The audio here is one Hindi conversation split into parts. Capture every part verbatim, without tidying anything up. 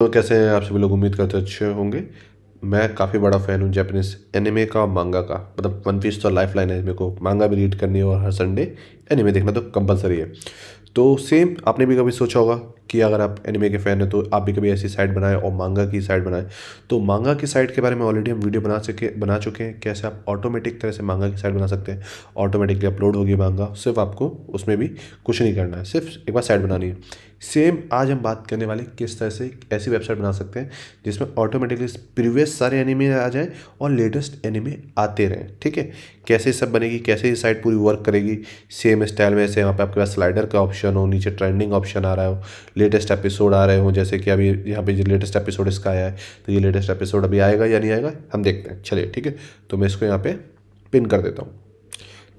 तो कैसे हैं आप सभी लोग, उम्मीद करते अच्छे होंगे। मैं काफ़ी बड़ा फ़ैन हूँ जापानीज़ एनिमे का, मांगा का। मतलब वन पीस तो लाइफ लाइन है, मेरे को मांगा भी रीड करनी है और हर संडे एनिमे देखना तो कंपलसरी है। तो सेम आपने भी कभी सोचा होगा कि अगर आप एनिमे के फ़ैन हैं तो आप भी कभी ऐसी साइट बनाएं और मांगा की साइट बनाएं। तो मांगा की साइट के बारे में ऑलरेडी हम वीडियो बना सके बना चुके हैं, कैसे आप ऑटोमेटिक तरह से मांगा की साइट बना सकते हैं। ऑटोमेटिकली अपलोड होगी मांगा, सिर्फ आपको उसमें भी कुछ नहीं करना है, सिर्फ एक बार साइट बनानी है। सेम आज हम बात करने वाले किस तरह से ऐसी वेबसाइट बना सकते हैं जिसमें ऑटोमेटिकली प्रीवियस सारे एनिमे आ जाएँ और लेटेस्ट एनिमे आते रहें। ठीक है, कैसे सब बनेगी, कैसे ये साइट पूरी वर्क करेगी, सेम स्टाइल में। ऐसे यहाँ पर आपके पास स्लाइडर का ऑप्शन हो, नीचे ट्रेंडिंग ऑप्शन आ रहा हो, लेटेस्ट एपिसोड आ रहे हो। जैसे कि अभी यहाँ पे लेटेस्ट एपिसोड इसका आया है, तो ये लेटेस्ट एपिसोड अभी आएगा या नहीं आएगा हम देखते हैं। चलिए ठीक है, तो मैं इसको यहाँ पे पिन कर देता हूँ।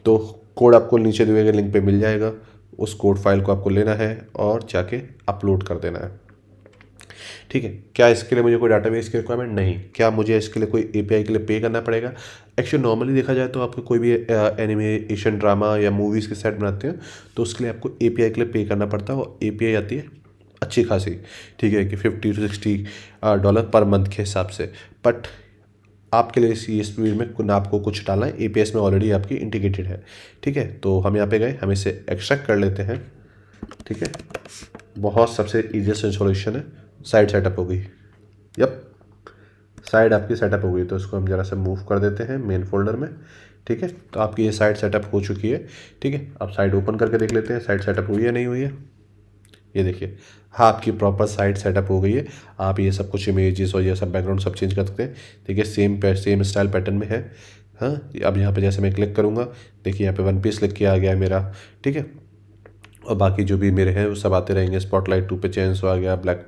तो कोड आपको नीचे दिए गए लिंक पे मिल जाएगा, उस कोड फाइल को आपको लेना है और जाके अपलोड कर देना है। ठीक है, क्या इसके लिए मुझे कोई डाटाबेस की रिक्वायरमेंट नहीं, क्या मुझे इसके लिए कोई एपीआई के लिए पे करना पड़ेगा? एक्चुअली नॉर्मली देखा जाए तो आपको कोई भी एनिमे, एशियन ड्रामा या मूवीज़ की साइट बनाते हैं तो उसके लिए आपको एपीआई के लिए पे करना पड़ता है। और एपीआई आती है अच्छी खासी, ठीक है, कि fifty two sixty dollar per month के हिसाब से। बट आपके लिए इस इस फील्ड में ना आपको कुछ डालना है, एपीआई में ऑलरेडी आपकी इंटीग्रेटेड है। ठीक है, तो हम यहाँ पे गए, हम इसे एक्सट्रैक्ट कर लेते हैं। ठीक है, बहुत सबसे ईजिएस्ट इंस्टॉलेशन है। साइड सेटअप हो गई, यप साइड आपकी सेटअप हो गई। तो इसको हम ज़रा से मूव कर देते हैं मेन फोल्डर में। ठीक है, तो आपकी ये साइड सेटअप हो चुकी है। ठीक है, अब साइड ओपन करके देख लेते हैं साइड सेटअप हुई है नहीं हुई है। ये देखिए, हाँ आपकी प्रॉपर साइट सेटअप हो गई है। आप ये सब कुछ इमेजेस और ये सब बैकग्राउंड सब चेंज कर सकते हैं। देखिए सेम सेम स्टाइल पैटर्न में है। हाँ, अब यहाँ पे जैसे मैं क्लिक करूँगा, देखिए यहाँ पे वन पीस लिख के आ गया है मेरा। ठीक है, और बाकी जो भी मेरे हैं वो सब आते रहेंगे। स्पॉटलाइट टू पे चेंज आ गया, ब्लैक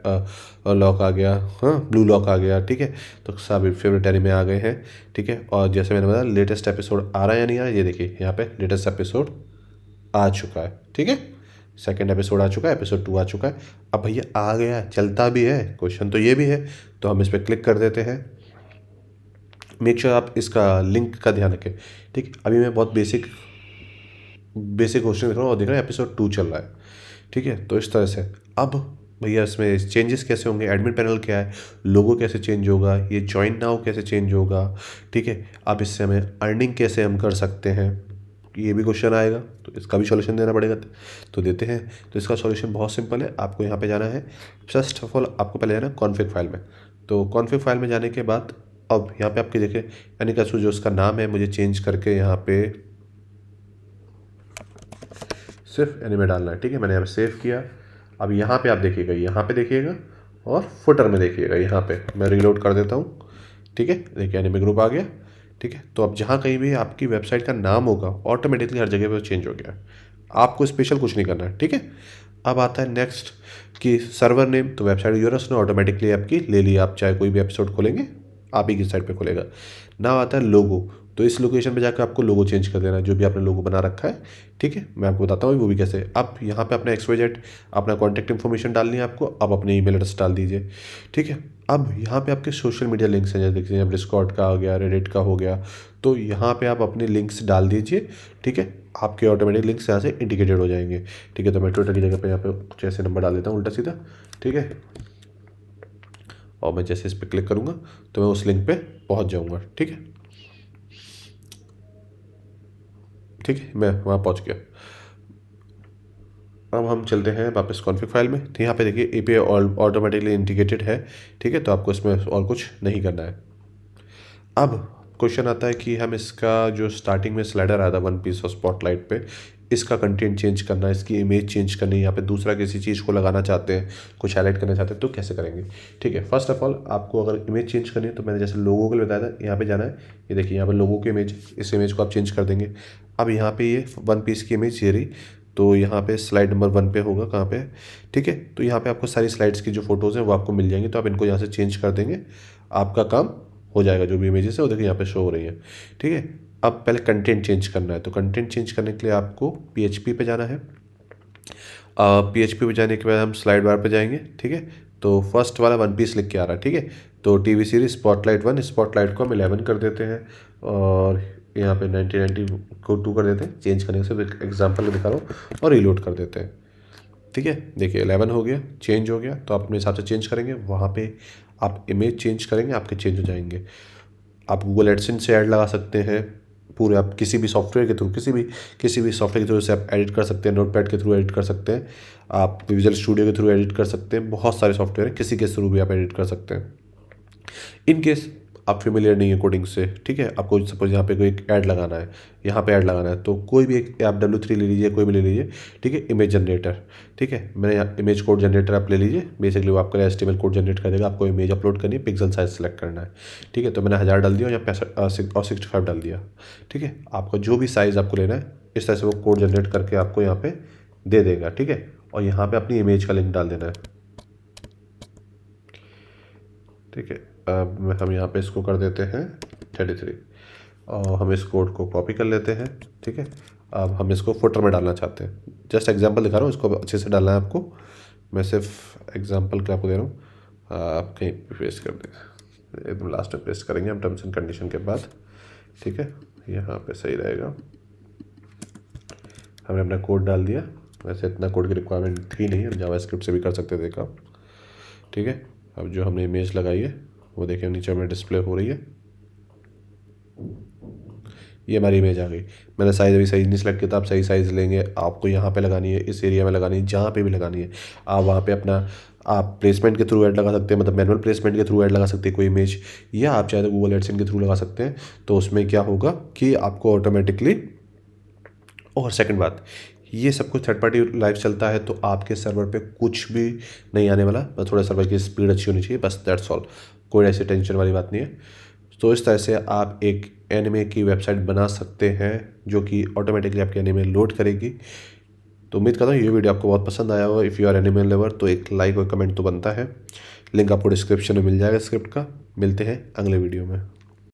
लॉक आ गया, हाँ ब्लू लॉक आ गया। ठीक है, तो सब फेवरेट एनिमे में आ गए हैं। ठीक है, और जैसे मैंने बताया लेटेस्ट एपिसोड आ रहा है या नहीं आ रहा, ये देखिए यहाँ पर लेटेस्ट एपिसोड आ चुका है। ठीक है, सेकेंड एपिसोड आ चुका है, एपिसोड टू आ चुका है। अब भैया आ गया है, चलता भी है, क्वेश्चन तो ये भी है। तो हम इस पर क्लिक कर देते हैं। मेक श्योर आप इसका लिंक का ध्यान रखें। ठीक है, अभी मैं बहुत बेसिक बेसिक होस्टिंग देख रहा हूँ और देख रहा है एपिसोड टू चल रहा है। ठीक है, तो इस तरह से अब भैया इसमें चेंजेस कैसे होंगे, एडमिन पैनल क्या है, लोगो कैसे चेंज होगा, ये ज्वाइन नाउ कैसे चेंज होगा। ठीक है, अब इससे हमें अर्निंग कैसे हम कर सकते हैं, ये भी क्वेश्चन आएगा, तो इसका भी सॉल्यूशन देना पड़ेगा। तो देते हैं। तो इसका सॉल्यूशन बहुत सिंपल है। आपको यहाँ पे जाना है, फर्स्ट ऑफ ऑल आपको पहले जाना है कॉन्फिग फाइल में। तो कॉन्फिग फाइल में जाने के बाद अब यहाँ पे आपके देखें यानी कसू जो उसका नाम है मुझे चेंज करके यहाँ पे सिर्फ एनिमे डालना है। ठीक है, मैंने यहाँ पर सेव किया। अब यहाँ पर आप देखिएगा, यहाँ पर देखिएगा और फुटर में देखिएगा। यहाँ पर मैं रीलोड कर देता हूँ। ठीक है, देखिए एनिमे ग्रुप आ गया। ठीक है, तो अब जहाँ कहीं भी आपकी वेबसाइट का नाम होगा ऑटोमेटिकली हर जगह पे चेंज हो गया है, आपको स्पेशल कुछ नहीं करना है। ठीक है, अब आता है नेक्स्ट कि सर्वर नेम। तो वेबसाइट यूआरएल ने ऑटोमेटिकली आपकी ले ली, आप चाहे कोई भी एपिसोड खोलेंगे आप ही की साइट पे खोलेगा। ना आता है लोगो, तो इस लोकेशन पे जाकर आपको लोगो चेंज कर देना है, जो भी आपने लोगो बना रखा है। ठीक है, मैं आपको बताता हूँ वो भी कैसे। आप यहाँ पे अपना एक्सवाइजेड, अपना कॉन्टैक्ट इन्फॉर्मेशन डालनी है आपको, आप अपने ईमेल एड्रेस डाल दीजिए। ठीक है, अब यहाँ पे आपके सोशल मीडिया लिंक्स हैं, जैसे देखिए आप डिस्कॉर्ड का हो गया, रेडिट का हो गया, तो यहाँ पे आप अपने लिंक्स डाल दीजिए। ठीक है, आपके ऑटोमेटिक लिंक्स यहाँ से इंडिकेटेड हो जाएंगे। ठीक है, तो मैं ट्विटर की जगह पे यहाँ पे जैसे नंबर डाल देता हूँ उल्टा सीधा। ठीक है, और मैं जैसे इस पर क्लिक करूँगा तो मैं उस लिंक पर पहुँच जाऊँगा। ठीक है ठीक है, मैं वहाँ पहुँच गया। अब हम चलते हैं वापस कॉन्फ़िग फाइल में। तो यहाँ पे देखिए एपीआई ऑटोमेटिकली इंटीग्रेटेड है। ठीक है, तो आपको इसमें और कुछ नहीं करना है। अब क्वेश्चन आता है कि हम इसका जो स्टार्टिंग में स्लाइडर आया था वन पीस और स्पॉटलाइट पे, इसका कंटेंट चेंज करना है, इसकी इमेज चेंज करनी है, यहाँ पे दूसरा किसी चीज़ को लगाना चाहते हैं, कुछ हाईलाइट करना चाहते हैं, तो कैसे करेंगे? ठीक है, फर्स्ट ऑफ ऑल आपको अगर इमेज चेंज करनी है तो मैंने जैसे लोगों के लिए बताया था, यहाँ पे जाना है। ये देखिए यहाँ पे लोगों की इमेज, इस इमेज को आप चेंज कर देंगे। अब यहाँ पर ये वन पीस की इमेज ये रही, तो यहाँ पे स्लाइड नंबर वन पे होगा कहाँ पे। ठीक है, तो यहाँ पर आपको सारी स्लाइड्स की जो फोटोज़ हैं वो आपको मिल जाएंगी, तो आप इनको यहाँ से चेंज कर देंगे, आपका काम हो जाएगा। जो भी इमेजेस है वो देखिए यहाँ पे शो हो रही है। ठीक है, अब पहले कंटेंट चेंज करना है। तो कंटेंट चेंज करने के लिए आपको पीएचपी पे जाना है। पीएचपी पे जाने के बाद हम स्लाइड बार पे जाएंगे। ठीक है, तो फर्स्ट वाला वन पीस लिख के आ रहा है। ठीक है, तो TV series spotlight one, spotlight को हम इलेवन कर देते हैं और यहाँ पे नाइनटीन नाइनटी को टू कर देते हैं, चेंज करने से एग्जाम्पल दिखा रहा हूँ, और रिलोड कर देते हैं। ठीक है, देखिए इलेवन हो गया, चेंज हो गया, तो आप अपने हिसाब से चेंज करेंगे। वहाँ पे आप इमेज चेंज करेंगे, आपके चेंज हो जाएंगे। आप गूगल एडसेंस से ऐड लगा सकते हैं पूरे, आप किसी भी सॉफ्टवेयर के थ्रू, किसी भी किसी भी सॉफ्टवेयर के थ्रू से आप एडिट कर सकते हैं। नोटपैड के थ्रू एडिट कर सकते हैं, आप विजुअल स्टूडियो के थ्रू एडिट कर सकते हैं, बहुत सारे सॉफ्टवेयर हैं, किसी के थ्रू भी आप एडिट कर सकते हैं। इन केस आप फेमिलियर नहीं है कोडिंग से, ठीक है, आपको सपोज यहाँ पे कोई ऐड लगाना है, यहाँ पे ऐड लगाना है, तो कोई भी एक आप डब्ल्यू थ्री ले लीजिए, कोई भी ले लीजिए, ठीक है, इमेज जनरेटर, ठीक है, मैंने यहाँ इमेज कोड जनरेटर आप ले लीजिए। बेसिकली वो आपका एचटीएमएल कोड जनरेट कर देगा, आपको इमेज अपलोड करनी है, पिक्सल साइज सेलेक्ट करना है, ठीक है, तो मैंने हज़ार डाल दिया और यहाँ पैंसठ और सिक्सटी फाइव डाल दिया, ठीक है, आपका जो भी साइज़ आपको लेना है इस तरह से वो कोड जनरेट करके आपको यहाँ पर दे देगा, ठीक है, और यहाँ पर अपनी इमेज का लिंक डाल देना है, ठीक है। अब हम यहाँ पे इसको कर देते हैं थर्टी थ्री, और हम इस कोड को कॉपी कर लेते हैं, ठीक है। अब हम इसको फुटर में डालना चाहते हैं, जस्ट एग्जांपल दिखा रहा हूँ, इसको अच्छे से डालना है आपको, मैं सिर्फ एग्जांपल के आपको दे रहा हूँ, आप कहीं पेस्ट कर दें, एकदम लास्ट में पेस्ट करेंगे हम टर्म्स एंड कंडीशन के बाद, ठीक है, यहाँ पर सही रहेगा। हमने अपना कोड डाल दिया, वैसे इतना कोड की रिक्वायरमेंट थी नहीं, हम जावास्क्रिप्ट से भी कर सकते थे काम, ठीक है। अब जो हमने इमेज लगाई है वो देखिए नीचे में डिस्प्ले हो रही है, ये हमारी इमेज आ गई। मैंने साइज़ अभी सही नहीं सेलेक्ट किया था, आप सही साइज़ लेंगे, आपको यहाँ पे लगानी है, इस एरिया में लगानी है, जहाँ पे भी लगानी है। आप वहाँ पे अपना आप प्लेसमेंट के थ्रू ऐड लगा सकते हैं, मतलब मैनुअल प्लेसमेंट के थ्रू ऐड लगा सकते हैं कोई इमेज, या आप चाहे तो गूगल एडसेंस के थ्रू लगा सकते हैं। तो उसमें क्या होगा कि आपको ऑटोमेटिकली, और सेकेंड बात, ये सब कुछ थर्ड पार्टी लाइव चलता है, तो आपके सर्वर पे कुछ भी नहीं आने वाला, बस थोड़ा सर्वर की स्पीड अच्छी होनी चाहिए, बस दैट्स ऑल, कोई ऐसी टेंशन वाली बात नहीं है। तो इस तरह से आप एक एनिमे की वेबसाइट बना सकते हैं जो कि ऑटोमेटिकली आपके एनिमे लोड करेगी। तो उम्मीद करता हूँ ये वीडियो आपको बहुत पसंद आया होगा। If you are anime lover तो एक लाइक और कमेंट तो बनता है। लिंक आपको डिस्क्रिप्शन में मिल जाएगा स्क्रिप्ट का। मिलते हैं अगले वीडियो में।